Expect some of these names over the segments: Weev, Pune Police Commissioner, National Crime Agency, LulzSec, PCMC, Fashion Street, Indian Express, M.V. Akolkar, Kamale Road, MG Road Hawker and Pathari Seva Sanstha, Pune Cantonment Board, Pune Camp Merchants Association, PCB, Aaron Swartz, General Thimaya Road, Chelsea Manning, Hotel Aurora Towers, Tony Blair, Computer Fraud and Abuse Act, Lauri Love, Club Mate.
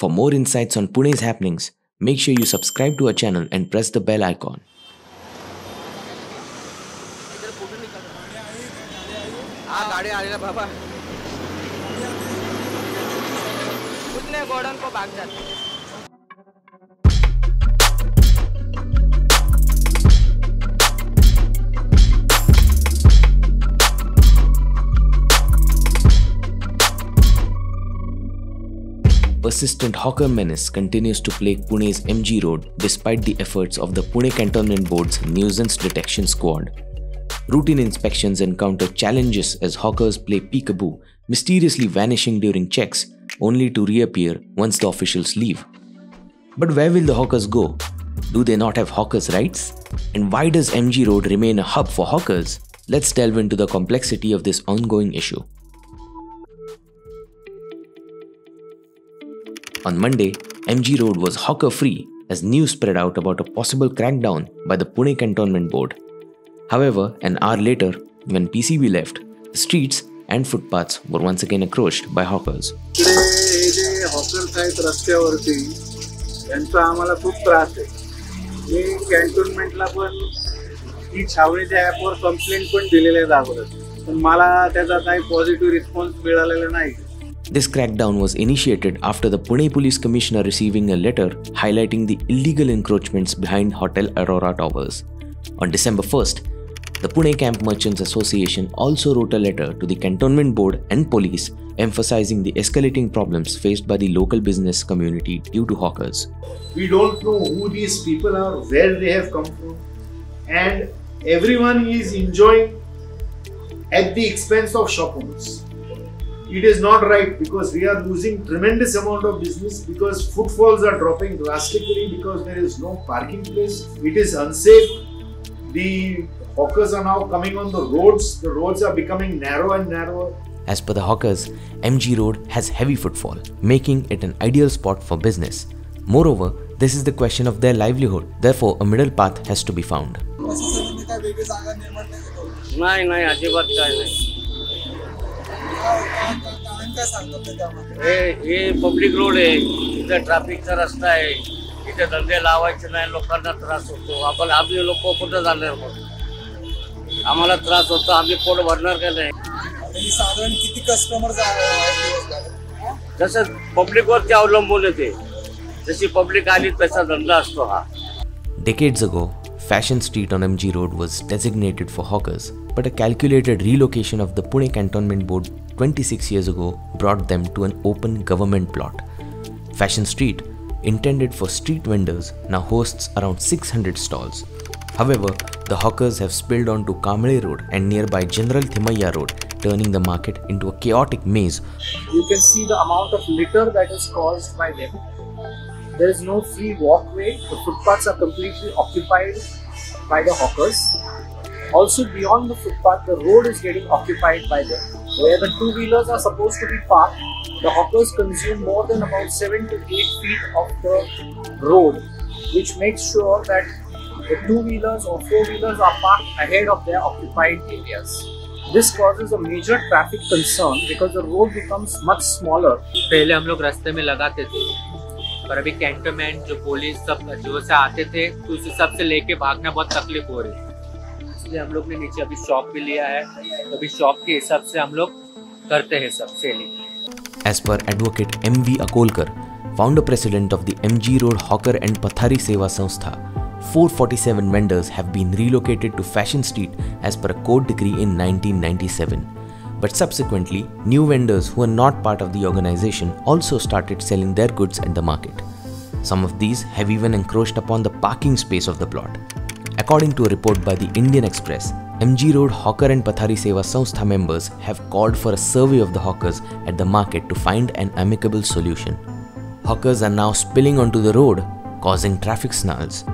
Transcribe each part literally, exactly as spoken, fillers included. For more insights on Pune's happenings, make sure you subscribe to our channel and press the bell icon. Persistent hawker menace continues to plague Pune's M G Road despite the efforts of the Pune Cantonment Board's Nuisance Detection Squad. Routine inspections encounter challenges as hawkers play peekaboo, mysteriously vanishing during checks, only to reappear once the officials leave. But where will the hawkers go? Do they not have hawkers' rights? And why does M G Road remain a hub for hawkers? Let's delve into the complexity of this ongoing issue. On Monday, M G Road was hawker-free as news spread out about a possible crackdown by the Pune Cantonment Board. However, an hour later, when P C B left, the streets and footpaths were once again encroached by hawkers. This crackdown was initiated after the Pune Police Commissioner receiving a letter highlighting the illegal encroachments behind Hotel Aurora Towers. On December first, the Pune Camp Merchants Association also wrote a letter to the Cantonment Board and police emphasizing the escalating problems faced by the local business community due to hawkers. We don't know who these people are, where they have come from, and everyone is enjoying at the expense of shop owners. It is not right because we are losing tremendous amount of business because footfalls are dropping drastically because there is no parking place. It is unsafe. The hawkers are now coming on the roads. The roads are becoming narrow and narrower. As per the hawkers, M G Road has heavy footfall, making it an ideal spot for business. Moreover, this is the question of their livelihood. Therefore, a middle path has to be found. Public road, the traffic is Decades ago, Fashion Street on M G Road was designated for hawkers, but a calculated relocation of the Pune Cantonment Board twenty-six years ago brought them to an open government plot. Fashion Street, intended for street vendors, now hosts around six hundred stalls. However, the hawkers have spilled onto Kamale Road and nearby General Thimaya Road, turning the market into a chaotic maze. You can see the amount of litter that is caused by them. There is no free walkway. The footpaths are completely occupied by the hawkers. Also beyond the footpath, the road is getting occupied by them. Where the two-wheelers are supposed to be parked, the hawkers consume more than about seven to eight feet of the road, which makes sure that the two-wheelers or four-wheelers are parked ahead of their occupied areas. This causes a major traffic concern because the road becomes much smaller. पहले हम लोग रास्ते में लगाते थे, पर अभी cantonment जो police सब जो से आते थे, तो उसे सब से लेके भागना बहुत तकलीफ हो रही है। इसलिए हम लोग ने नीचे अभी shop भी लिया है, अभी shop के हिसाब से हम लोग करते हैं सब selling. As per advocate M V Akolkar, founder president of the M G Road Hawker and Pathari Seva Sanstha, four hundred forty-seven vendors have been relocated to Fashion Street as per a court decree in nineteen ninety-seven. But subsequently, new vendors who are not part of the organization also started selling their goods at the market. Some of these have even encroached upon the parking space of the plot. According to a report by the Indian Express, M G Road Hawker and Pathari Seva Sanstha members have called for a survey of the hawkers at the market to find an amicable solution. Hawkers are now spilling onto the road, causing traffic snarls.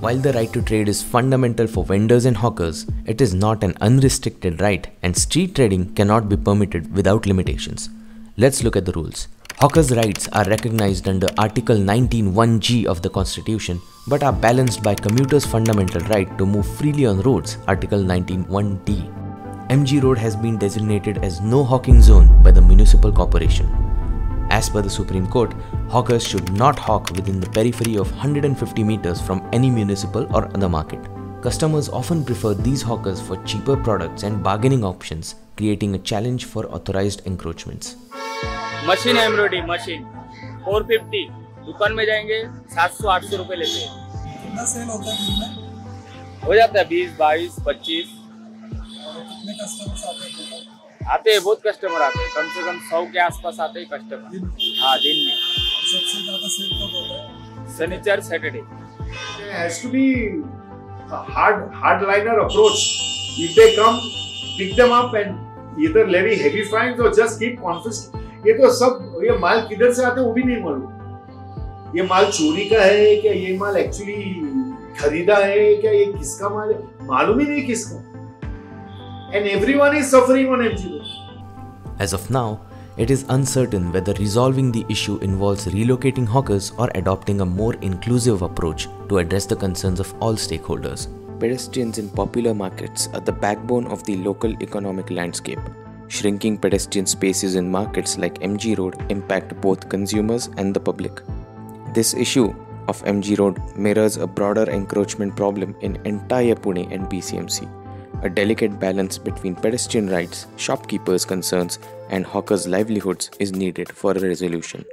While the right to trade is fundamental for vendors and hawkers, it is not an unrestricted right and street trading cannot be permitted without limitations. Let's look at the rules. Hawkers' rights are recognized under Article nineteen one G of the Constitution but are balanced by commuters' fundamental right to move freely on roads, Article nineteen one D. M G Road has been designated as no hawking zone by the municipal corporation. As per the Supreme Court, hawkers should not hawk within the periphery of one hundred fifty meters from any municipal or other market. Customers often prefer these hawkers for cheaper products and bargaining options, creating a challenge for authorized encroachments. Machine embroidery machine four fifty. दुकान में जाएंगे सात सौ आठ सौ रुपए लेते हैं। कितना सेल होता है दिन में? हो जाता है बीस बाईस पच्चीस। कितने कस्टमर्स आते हैं? आते हैं, बहुत कस्टमर आते हैं, कम से कम सौ के आसपास आते हैं कस्टमर। हाँ, दिन में। सबसे ज्यादा सेल कब होता है? शनिवार Saturday. Has to be a hard hardliner approach. If they come, pick them up and either levy heavy fines or just keep confiscating. ये तो सब ये माल किधर से आते हैं वो भी नहीं मालूम। ये माल चोरी का है क्या, ये माल एक्चुअली खरीदा है क्या, ये किसका माल है, मालूम ही नहीं किसका। And everyone is suffering on M G Road. As of now, it is uncertain whether resolving the issue involves relocating hawkers or adopting a more inclusive approach to address the concerns of all stakeholders. Pedestrians in popular markets are the backbone of the local economic landscape. Shrinking pedestrian spaces in markets like M G Road impact both consumers and the public. This issue of M G Road mirrors a broader encroachment problem in entire Pune and P C M C, a delicate balance between pedestrian rights, shopkeepers' concerns, and hawkers' livelihoods is needed for a resolution.